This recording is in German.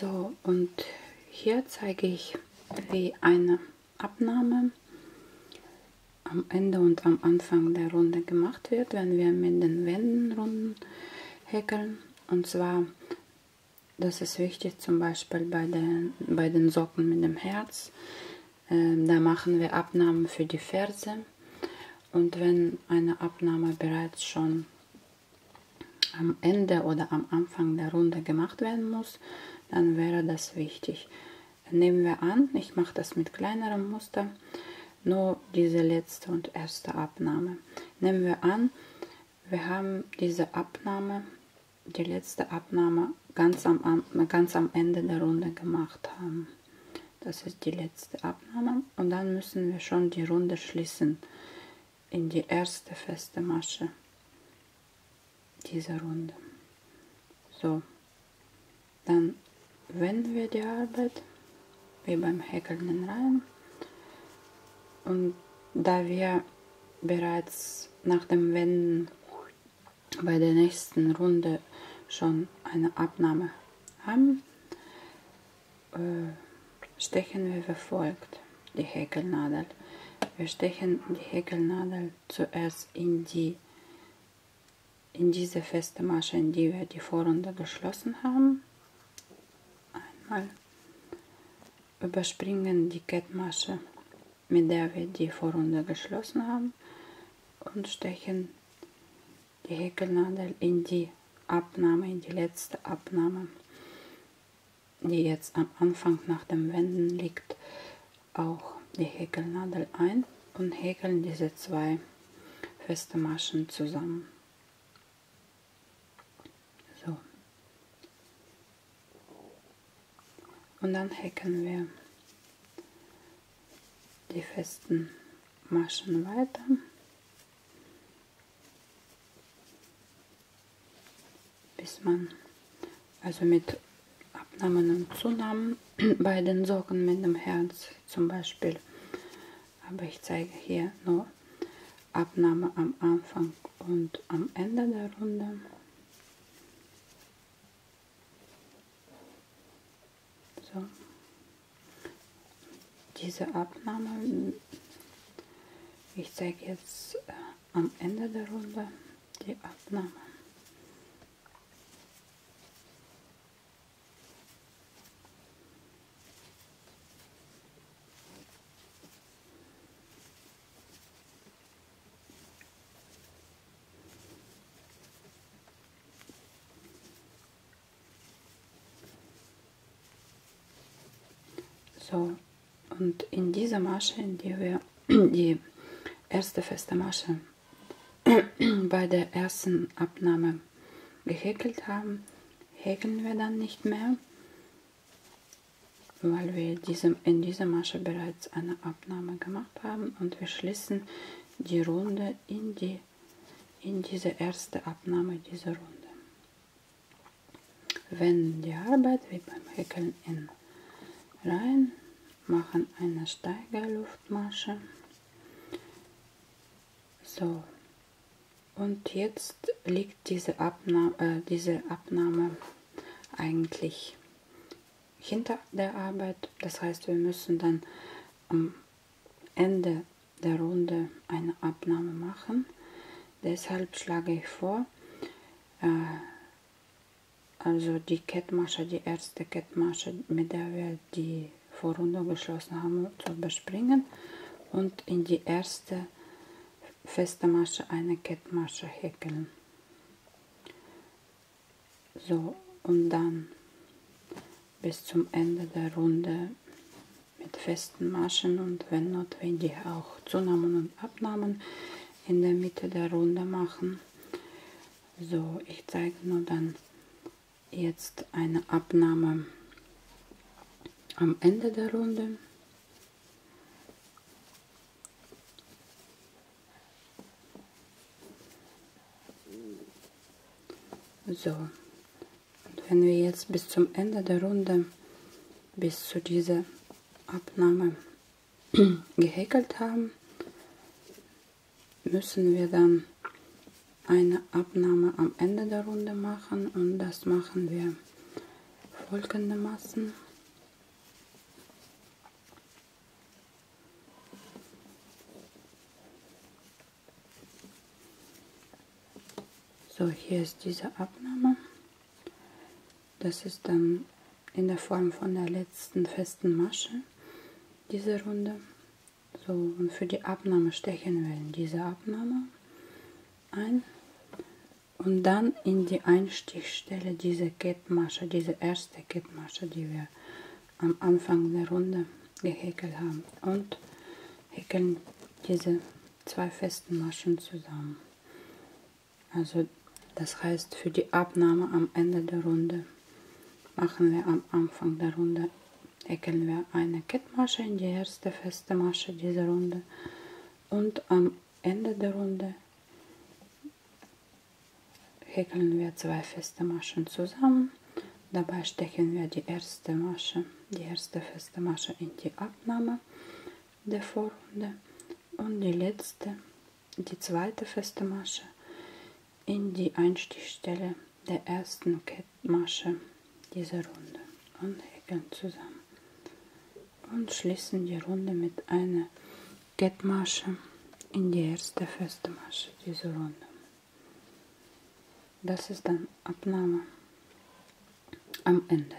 So, und hier zeige ich, wie eine Abnahme am Ende und am Anfang der Runde gemacht wird, wenn wir mit den Wänden Runden häkeln. Und zwar, das ist wichtig, zum Beispiel bei den Socken mit dem Herz, da machen wir Abnahmen für die Ferse. Und wenn eine Abnahme bereits schon am Ende oder am Anfang der Runde gemacht werden muss, dann wäre das wichtig. Nehmen wir an, ich mache das mit kleinerem Muster, nur diese letzte und erste Abnahme. Nehmen wir an, wir haben diese Abnahme, die letzte Abnahme ganz am Ende der Runde gemacht haben. Das ist die letzte Abnahme und dann müssen wir schon die Runde schließen in die erste feste Masche dieser Runde. So, dann wenden wir die Arbeit wie beim häkelnden Reihen. Und da wir bereits nach dem Wenden bei der nächsten Runde schon eine Abnahme haben, stechen wir wie folgt die Häkelnadel. Wir stechen die Häkelnadel zuerst in diese feste Masche, in die wir die Vorrunde geschlossen haben. Einmal überspringen die Kettmasche, mit der wir die Vorrunde geschlossen haben, und stechen die Häkelnadel in die Abnahme, in die letzte Abnahme, die jetzt am Anfang nach dem Wenden liegt, auch die Häkelnadel ein und häkeln diese zwei feste Maschen zusammen. So. Und dann häkeln wir die festen Maschen weiter. Bis man, also mit Abnahmen und Zunahmen bei den Socken mit dem Herz zum Beispiel, aber ich zeige hier nur Abnahme am Anfang und am Ende der Runde. So. Diese Abnahme, ich zeige jetzt am Ende der Runde die Abnahme. So, und in dieser Masche, in die wir die erste feste Masche bei der ersten Abnahme gehäkelt haben, häkeln wir dann nicht mehr, weil wir in dieser Masche bereits eine Abnahme gemacht haben, und wir schließen die Runde in diese erste Abnahme dieser Runde. Wenden die Arbeit wie beim Häkeln in rein, machen eine Steigerluftmasche. So, und jetzt liegt diese Abnahme eigentlich hinter der Arbeit. Das heißt, wir müssen dann am Ende der Runde eine Abnahme machen. Deshalb schlage ich vor, also die Kettmasche, die erste Kettmasche, mit der wir die Vorrunde geschlossen haben, zu überspringen und in die erste feste Masche eine Kettmasche häkeln. So, und dann bis zum Ende der Runde mit festen Maschen und wenn notwendig auch Zunahmen und Abnahmen in der Mitte der Runde machen. So, ich zeige nur dann jetzt eine Abnahme am Ende der Runde. So, und wenn wir jetzt bis zum Ende der Runde, bis zu dieser Abnahme gehäkelt haben, müssen wir dann eine Abnahme am Ende der Runde machen, und das machen wir folgendermaßen. So, hier ist diese Abnahme. Das ist dann in der Form von der letzten festen Masche, diese Runde. So, und für die Abnahme stechen wir in diese Abnahme ein und dann in die Einstichstelle diese Kettmasche, diese erste Kettmasche, die wir am Anfang der Runde gehäkelt haben, und häkeln diese zwei festen Maschen zusammen. Also das heißt, für die Abnahme am Ende der Runde machen wir am Anfang der Runde, häkeln wir eine Kettmasche in die erste feste Masche dieser Runde, und am Ende der Runde häkeln wir zwei feste Maschen zusammen. Dabei stechen wir die erste feste Masche in die Abnahme der Vorrunde und die zweite feste Masche in die Einstichstelle der ersten Kettmasche dieser Runde und häkeln zusammen und schließen die Runde mit einer Kettmasche in die erste feste Masche dieser Runde. Das ist dann Abnahme am Ende.